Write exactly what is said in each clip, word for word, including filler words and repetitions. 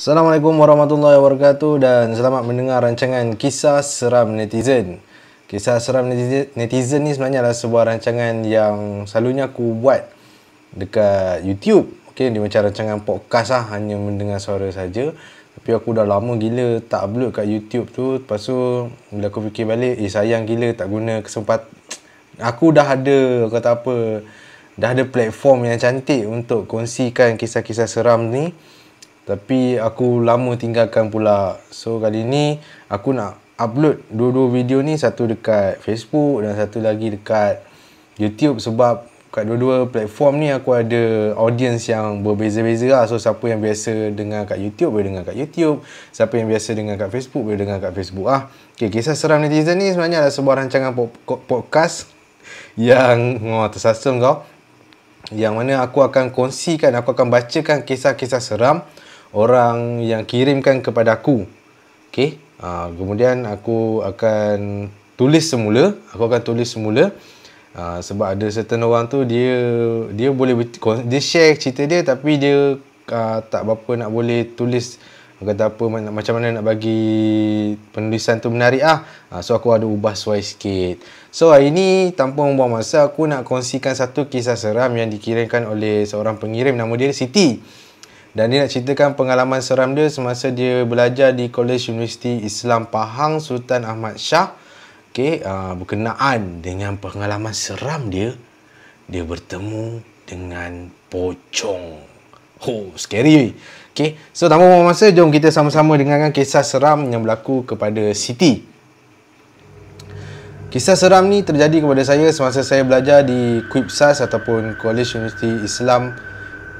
Assalamualaikum warahmatullahi wabarakatuh dan selamat mendengar rancangan Kisah Seram Netizen. Kisah Seram Netizen ni sebenarnya adalah sebuah rancangan yang selalunya aku buat dekat YouTube. Okey, dia macam rancangan podcast lah, hanya mendengar suara saja. Tapi aku dah lama gila tak upload kat YouTube tu. Lepas tu bila aku fikir balik, eh sayang gila tak guna kesempatan. Aku dah ada, kata apa, dah ada platform yang cantik untuk kongsikan kisah-kisah seram ni. Tapi aku lama tinggalkan pula. So kali ni aku nak upload dua-dua video ni, satu dekat Facebook dan satu lagi dekat YouTube. Sebab kat dua-dua platform ni aku ada audience yang berbeza-beza lah. So siapa yang biasa dengar kat YouTube boleh dengar kat YouTube, siapa yang biasa dengar kat Facebook boleh dengar kat Facebook lah. Okay, Kisah Seram Netizen ni sebenarnya adalah sebuah rancangan podcast yang oh, tersasun kau, yang mana aku akan kongsikan, aku akan bacakan kisah-kisah seram orang yang kirimkan kepada aku. Okey, ha, kemudian aku akan tulis semula, aku akan tulis semula ha, sebab ada certain orang tu dia dia boleh dia share cerita dia tapi dia ha, tak berapa nak boleh tulis, kata apa, macam mana nak bagi penulisan tu menarik ah. Ha, so aku ada ubah suai sikit. So hari ni tanpa membuang masa aku nak kongsikan satu kisah seram yang dikirimkan oleh seorang pengirim, nama dia Siti. Dan dia nak ceritakan pengalaman seram dia semasa dia belajar di Kolej Universiti Islam Pahang Sultan Ahmad Shah. Okey, uh, berkenaan dengan pengalaman seram dia, dia bertemu dengan pocong. Ho, scary. Okey, so tanpa buang masa, jom kita sama-sama dengarkan kisah seram yang berlaku kepada Siti. Kisah seram ni terjadi kepada saya semasa saya belajar di Kuipsas ataupun Kolej Universiti Islam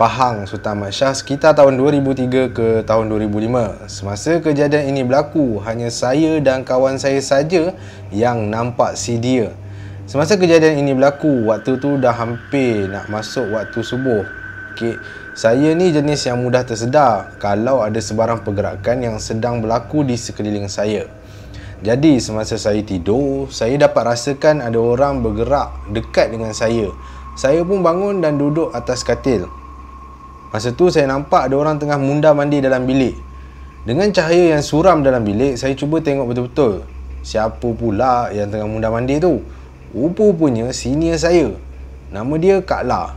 Pahang Sultan Ahmad Shah sekitar tahun dua ribu tiga ke tahun dua ribu lima. Semasa kejadian ini berlaku, hanya saya dan kawan saya saja yang nampak si dia. Semasa kejadian ini berlaku, waktu tu dah hampir nak masuk waktu subuh. Okey, saya ni jenis yang mudah tersedar kalau ada sebarang pergerakan yang sedang berlaku di sekeliling saya. Jadi semasa saya tidur, saya dapat rasakan ada orang bergerak dekat dengan saya. Saya pun bangun dan duduk atas katil. Masa tu saya nampak ada orang tengah mundar mandi dalam bilik. Dengan cahaya yang suram dalam bilik, saya cuba tengok betul-betul. Siapa pula yang tengah mundar mandi tu? Rupa-rupanya senior saya. Nama dia Kak La.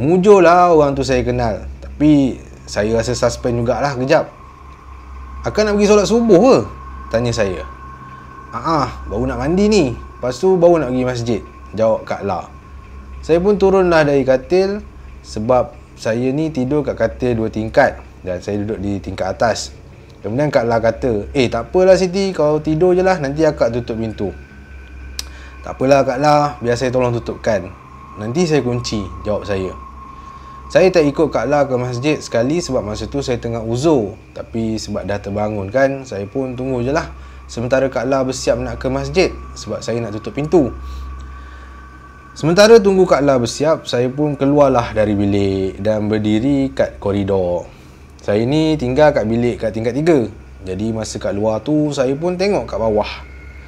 Mujur lah orang tu saya kenal. Tapi saya rasa suspend jugalah kejap. Akan nak pergi solat subuh ke? Tanya saya. Haa, baru nak mandi ni. Lepas tu baru nak pergi masjid, jawab Kak La. Saya pun turunlah dari katil sebab saya ni tidur kat katil dua tingkat dan saya duduk di tingkat atas. Kemudian Kak La kata, "Eh, tak apalah Siti, kau tidur je lah, nanti akak tutup pintu." "Tak apalah Kak La, biar saya tolong tutupkan, nanti saya kunci," jawab saya. Saya tak ikut Kak La ke masjid sekali sebab masa tu saya tengah uzur. Tapi sebab dah terbangun kan, saya pun tunggu je lah sementara Kak La bersiap nak ke masjid sebab saya nak tutup pintu. Sementara tunggu Kak La bersiap, saya pun keluarlah dari bilik dan berdiri kat koridor. Saya ni tinggal kat bilik kat tingkat tiga. Jadi masa kat luar tu, saya pun tengok kat bawah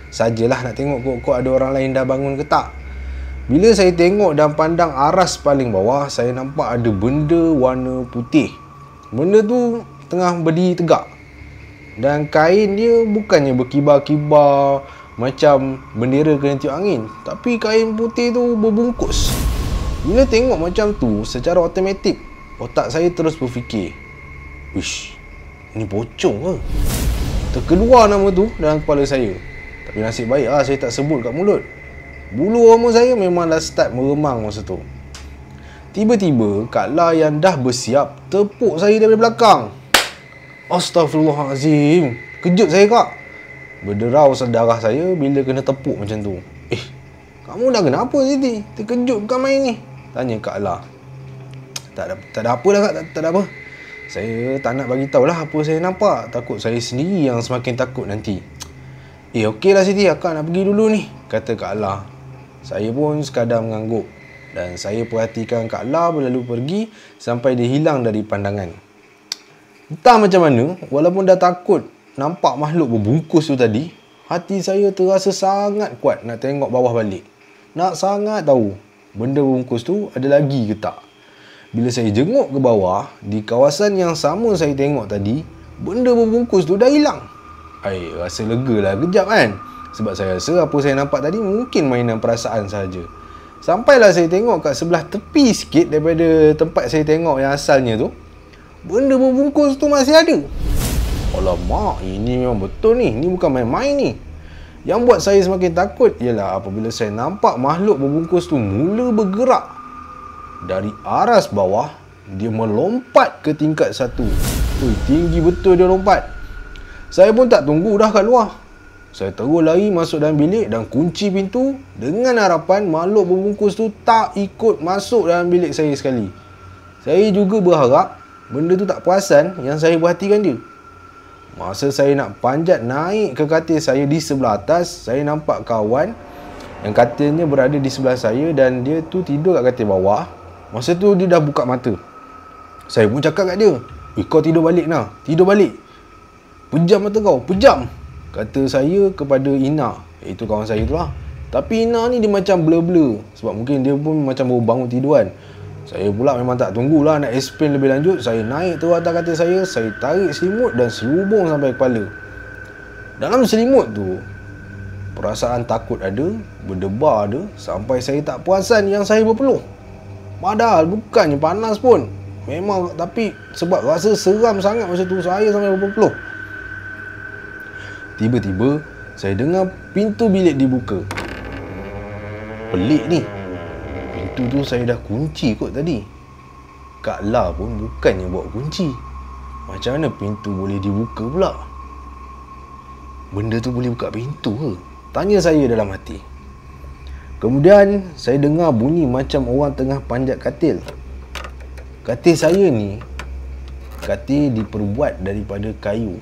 sajalah nak tengok kok-kok ada orang lain dah bangun ke tak. Bila saya tengok dan pandang aras paling bawah, saya nampak ada benda warna putih. Benda tu tengah berdiri tegak. Dan kain dia bukannya berkibar-kibar macam bendera kena tiup angin, tapi kain putih tu berbungkus. Bila tengok macam tu, secara automatik otak saya terus berfikir, "Wish, ni pocong ke?" Terkeluar nama tu dalam kepala saya. Tapi nasib baik lah saya tak sebut kat mulut. Bulu roma saya memang dah start meremang masa tu. Tiba-tiba Kak La yang dah bersiap tepuk saya daripada belakang. Astaghfirullahalazim. Kejut saya, Kak. Berderau sedarah saya bila kena tepuk macam tu. "Eh, kamu dah kenapa Siti? Terkejut bukan main ni?" tanya Kak La. Tak ada, tak ada apa lah Kak, tak, tak ada apa. Saya tak nak bagi tahu lah apa saya nampak, takut saya sendiri yang semakin takut nanti. "Eh, okey lah Siti, akak nak pergi dulu ni," kata Kak La. Saya pun sekadar mengangguk dan saya perhatikan Kak La berlalu pergi sampai dia hilang dari pandangan. Entah macam mana, walaupun dah takut nampak makhluk berbungkus tu tadi, hati saya terasa sangat kuat nak tengok bawah balik. Nak sangat tahu benda berbungkus tu ada lagi ke tak. Bila saya jenguk ke bawah, di kawasan yang sama saya tengok tadi, benda berbungkus tu dah hilang. Ai, rasa lega lah kejap kan. Sebab saya rasa apa saya nampak tadi mungkin mainan perasaan saja. Sampailah saya tengok kat sebelah tepi sikit daripada tempat saya tengok yang asalnya tu, benda berbungkus tu masih ada. Alamak, ini memang betul ni. Ni bukan main-main ni. Yang buat saya semakin takut ialah apabila saya nampak makhluk berbungkus tu mula bergerak. Dari aras bawah, dia melompat ke tingkat satu. Ui, tinggi betul dia lompat. Saya pun tak tunggu dah kat luar. Saya terus lari masuk dalam bilik dan kunci pintu dengan harapan makhluk berbungkus tu tak ikut masuk dalam bilik saya sekali. Saya juga berharap benda tu tak perasan yang saya perhatikan dia. Masa saya nak panjat naik ke katil saya di sebelah atas, saya nampak kawan yang katilnya berada di sebelah saya dan dia tu tidur kat katil bawah. Masa tu dia dah buka mata. Saya pun cakap kat dia, eh, kau tidur balik nah, tidur balik. Pejam mata kau, pejam, kata saya kepada Ina. Itu kawan saya tu lah. Tapi Ina ni dia macam blur-blur sebab mungkin dia pun macam baru bangun tiduran. Saya pula memang tak tunggulah nak explain lebih lanjut. Saya naik terus atas katil saya, saya tarik selimut dan selubung sampai kepala. Dalam selimut tu, perasaan takut ada, berdebar ada, sampai saya tak perasan yang saya berpeluh. Padahal bukannya panas pun. Memang, tapi sebab rasa seram sangat masa tu, saya sampai berpeluh. Tiba-tiba, saya dengar pintu bilik dibuka. Pelik ni. Itu tu saya dah kunci kot tadi. Kak La pun bukannya bawa kunci. Macam mana pintu boleh dibuka pula? Benda tu boleh buka pintu ke? Tanya saya dalam hati. Kemudian saya dengar bunyi macam orang tengah panjat katil. Katil saya ni, katil diperbuat daripada kayu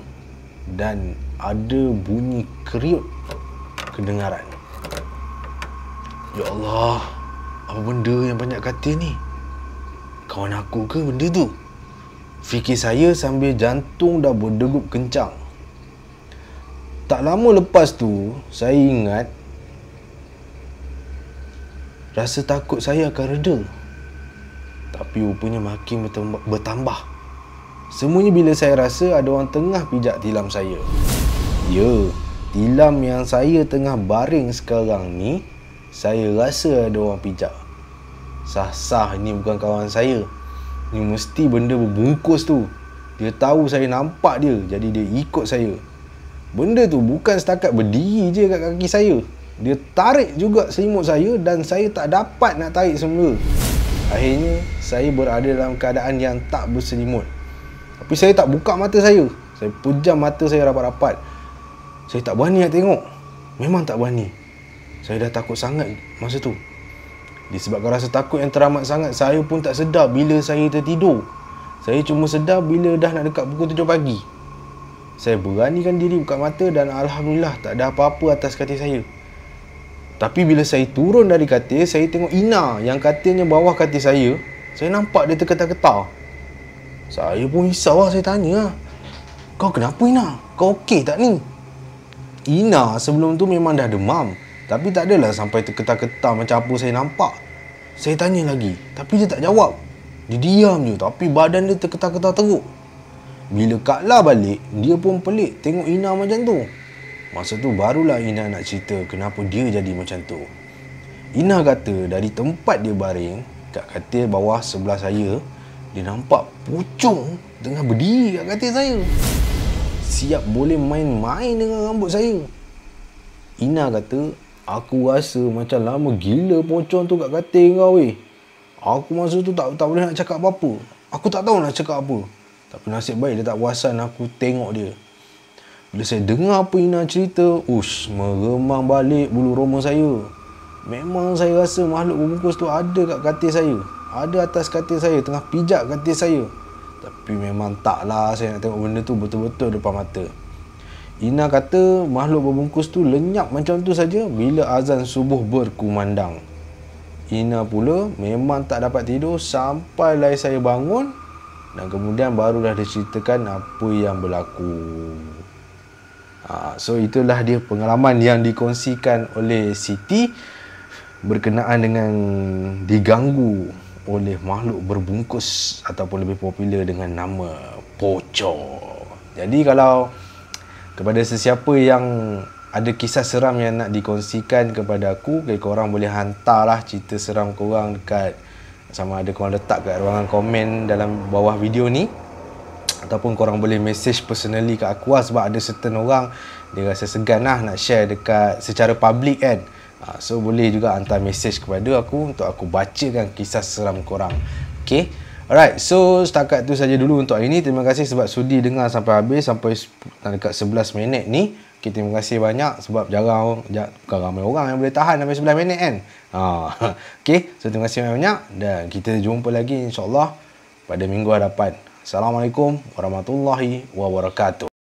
dan ada bunyi kriuk kedengaran. Ya Allah, apa benda yang banyak katil ni? Kawan aku ke benda tu? Fikir saya sambil jantung dah berdegup kencang. Tak lama lepas tu, saya ingat rasa takut saya akan reda. Tapi rupanya makin bertambah. Semuanya bila saya rasa ada orang tengah pijak tilam saya. Ya, tilam yang saya tengah baring sekarang ni, saya rasa ada orang pijak. Sah-sah ni bukan kawan saya. Ni mesti benda berbungkus tu. Dia tahu saya nampak dia, jadi dia ikut saya. Benda tu bukan setakat berdiri je kat kaki saya. Dia tarik juga selimut saya dan saya tak dapat nak tarik semula. Akhirnya, saya berada dalam keadaan yang tak berselimut. Tapi saya tak buka mata saya. Saya pejam mata saya rapat-rapat. Saya tak berani nak tengok. Memang tak berani. Saya dah takut sangat masa tu. Disebabkan rasa takut yang teramat sangat, saya pun tak sedar bila saya tertidur. Saya cuma sedar bila dah nak dekat pukul tujuh pagi. Saya beranikan diri buka mata dan Alhamdulillah tak ada apa-apa atas katil saya. Tapi bila saya turun dari katil, saya tengok Ina yang katilnya bawah katil saya. Saya nampak dia terketar-ketar. Saya pun risau lah, saya tanya lah, kau kenapa Ina? Kau okey tak ni? Ina sebelum tu memang dah demam, tapi tak adalah sampai terketar-ketar macam apa saya nampak. Saya tanya lagi, tapi dia tak jawab. Dia diam je, tapi badan dia terketar-ketar teruk. Bila Kak La balik, dia pun pelik tengok Ina macam tu. Masa tu barulah Ina nak cerita kenapa dia jadi macam tu. Ina kata dari tempat dia baring kat katil bawah sebelah saya, dia nampak pocong tengah berdiri kat katil saya, siap boleh main-main dengan rambut saya. Ina kata, aku rasa macam lama gila pocong tu kat katil kau weh. Aku masa tu tak tak boleh nak cakap apa-apa. Aku tak tahu nak cakap apa. Tapi nasib baik dia tak perasan aku tengok dia. Bila saya dengar apa Ina cerita, ush, meremang balik bulu roma saya. Memang saya rasa makhluk berbungkus tu ada kat katil saya. Ada atas katil saya, tengah pijak katil saya. Tapi memang taklah saya nak tengok benda tu betul-betul depan mata. Ina kata makhluk berbungkus tu lenyap macam tu saja bila azan subuh berkumandang. Ina pula memang tak dapat tidur sampailah saya bangun dan kemudian barulah dia ceritakan apa yang berlaku. Ha, so itulah dia pengalaman yang dikongsikan oleh Siti berkenaan dengan diganggu oleh makhluk berbungkus ataupun lebih popular dengan nama pocong. Jadi kalau kepada sesiapa yang ada kisah seram yang nak dikongsikan kepada aku, okay, korang boleh hantarlah cerita seram korang dekat, sama ada korang letak kat ruangan komen dalam bawah video ni, ataupun korang boleh message personally kat aku lah, sebab ada certain orang dia rasa segan lah nak share dekat secara public kan. So boleh juga hantar message kepada aku untuk aku bacakan kisah seram korang. Okay, alright, so setakat tu saja dulu untuk hari ni. Terima kasih sebab sudi dengar sampai habis, sampai dekat sebelas minit ni. Okay, terima kasih banyak sebab jarang, jarang, bukan ramai orang yang boleh tahan sampai sebelas minit kan. Ha. Okay, so terima kasih banyak-banyak dan kita jumpa lagi insyaAllah pada minggu hadapan. Assalamualaikum warahmatullahi wabarakatuh.